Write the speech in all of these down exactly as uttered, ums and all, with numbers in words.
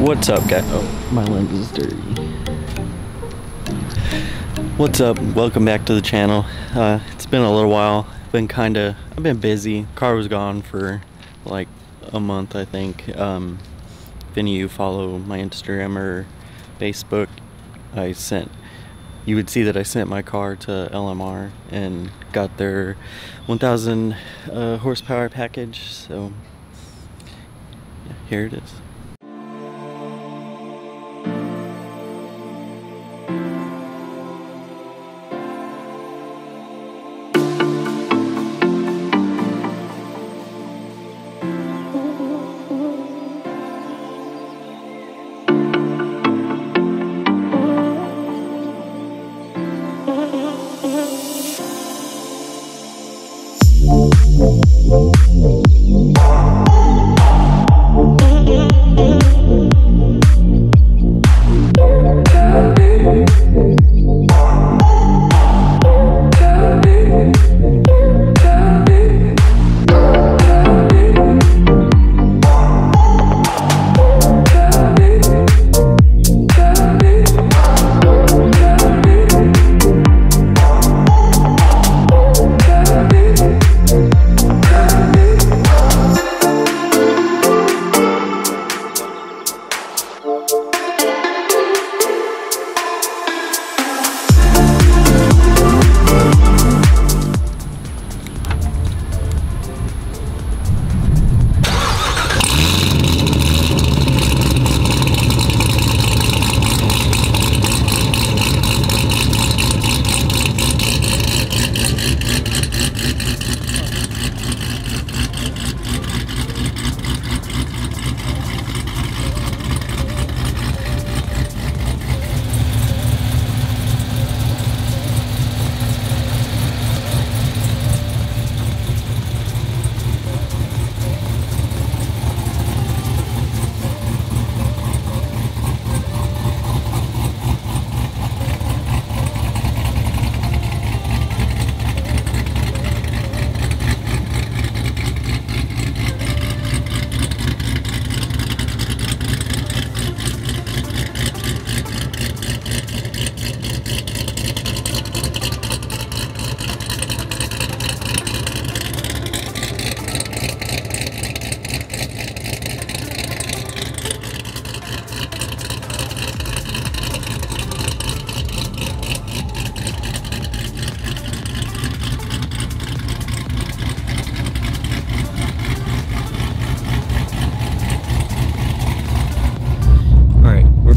What's up, guys? Oh, my lens is dirty. What's up? Welcome back to the channel. Uh, it's been a little while. Been kind of, I've been busy. Car was gone for like a month, I think. Um, if any of you follow my Instagram or Facebook, I sent, you would see that I sent my car to L M R and got their one thousand uh, horsepower package. So yeah, here it is.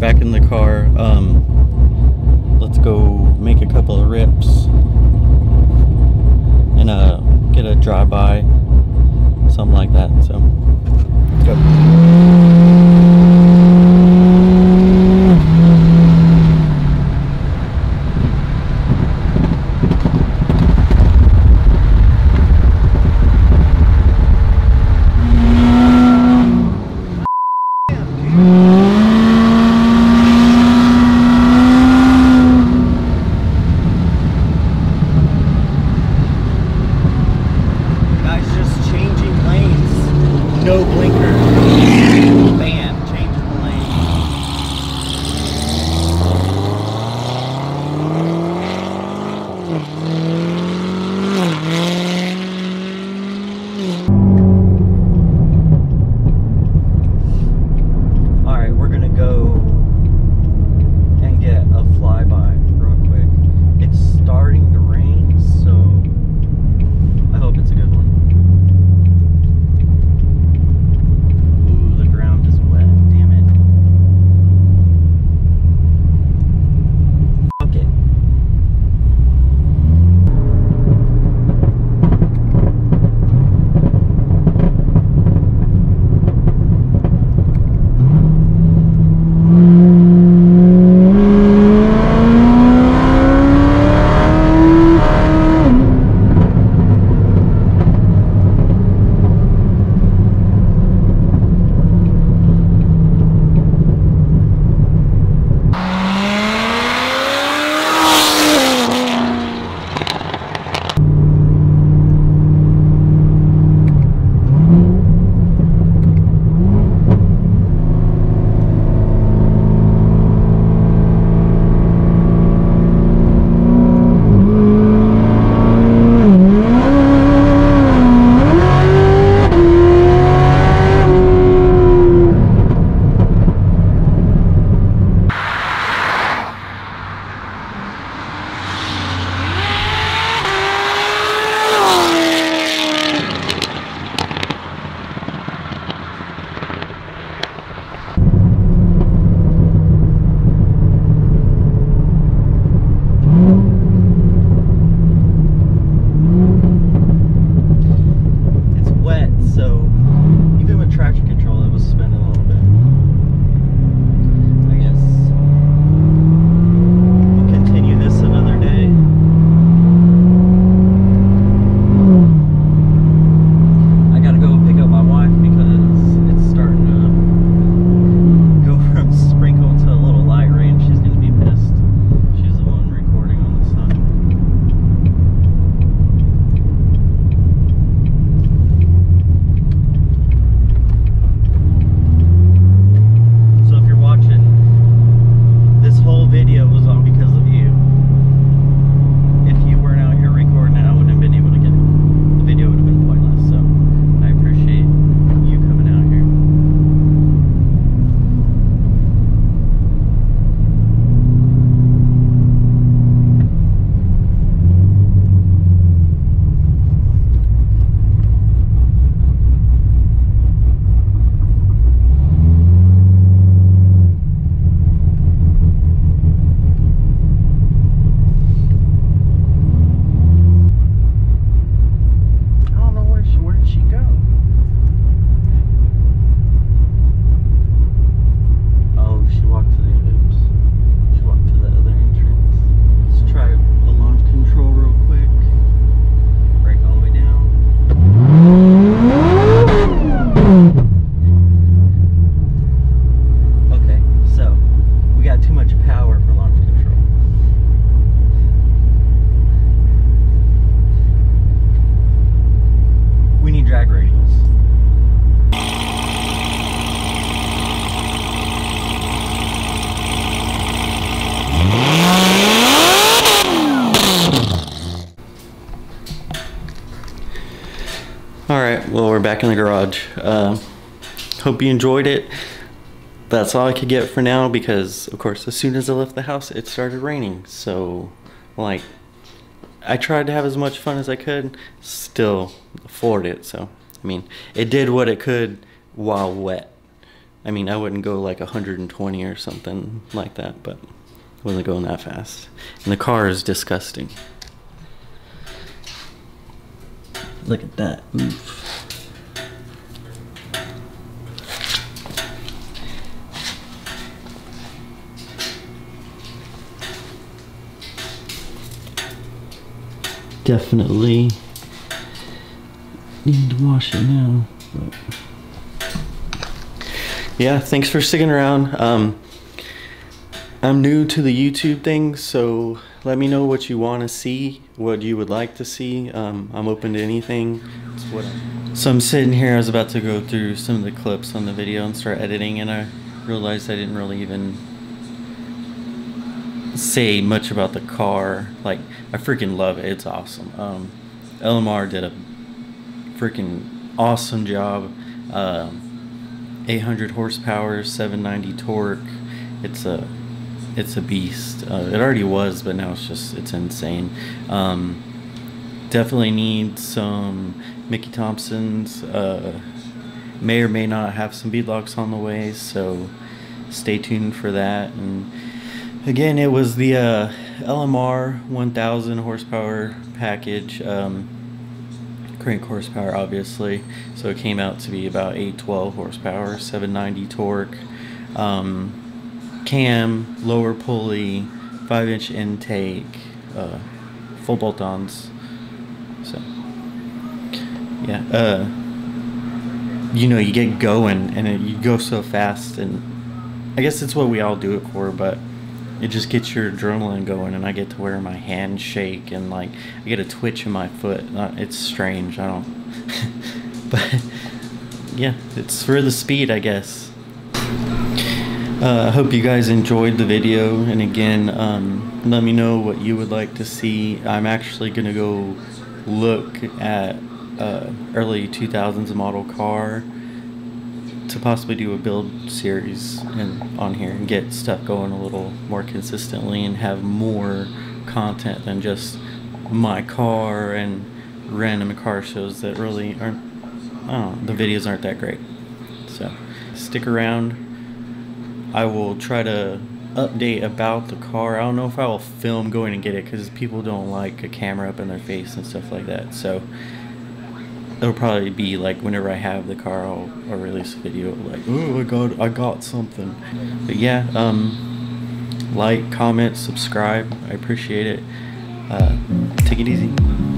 Back in the car, um, let's go make a couple of rips and uh, get a drive-by, something like that, so let's go. back in the garage. Um, hope you enjoyed it. That's all I could get for now because, of course, as soon as I left the house, it started raining. So, like, I tried to have as much fun as I could, still afford it. So, I mean, it did what it could while wet. I mean, I wouldn't go like a hundred and twenty or something like that, but I wasn't going that fast. And the car is disgusting. Look at that. Oof. Definitely need to wash it now. But yeah, thanks for sticking around. Um, I'm new to the YouTube thing, so let me know what you want to see, what you would like to see. Um, I'm open to anything. So I'm sitting here, I was about to go through some of the clips on the video and start editing, and I realized I didn't really even say much about the car. Like, I freaking love it. It's awesome. um L M R did a freaking awesome job. um eight hundred horsepower, seven ninety torque. It's a it's a beast. Uh, it already was, but now it's just it's insane. Um definitely need some Mickey Thompsons. Uh may or may not have some beadlocks on the way, so stay tuned for that. And again, it was the uh, L M R one thousand horsepower package, um, crank horsepower obviously, so it came out to be about eight twelve horsepower, seven ninety torque, um, cam, lower pulley, five inch intake, uh, full bolt-ons. So yeah, uh, you know, you get going and it, you go so fast, and I guess it's what we all do it for, but it just gets your adrenaline going, and I get to where my hands shake and like I get a twitch in my foot. It's strange, I don't. But yeah, it's for the speed, I guess. Uh, I hope you guys enjoyed the video, and again, um, let me know what you would like to see. I'm actually gonna go look at uh, early two thousands model car to possibly do a build series and on here and get stuff going a little more consistently and have more content than just my car and random car shows that really aren't, I don't know, the videos aren't that great. So stick around. I will try to update about the car. I don't know if I will film going and get it because people don't like a camera up in their face and stuff like that. So it'll probably be like whenever I have the car, I'll, I'll release a video like, oh my god, I got something. But yeah, um, like, comment, subscribe. I appreciate it. Uh, take it easy.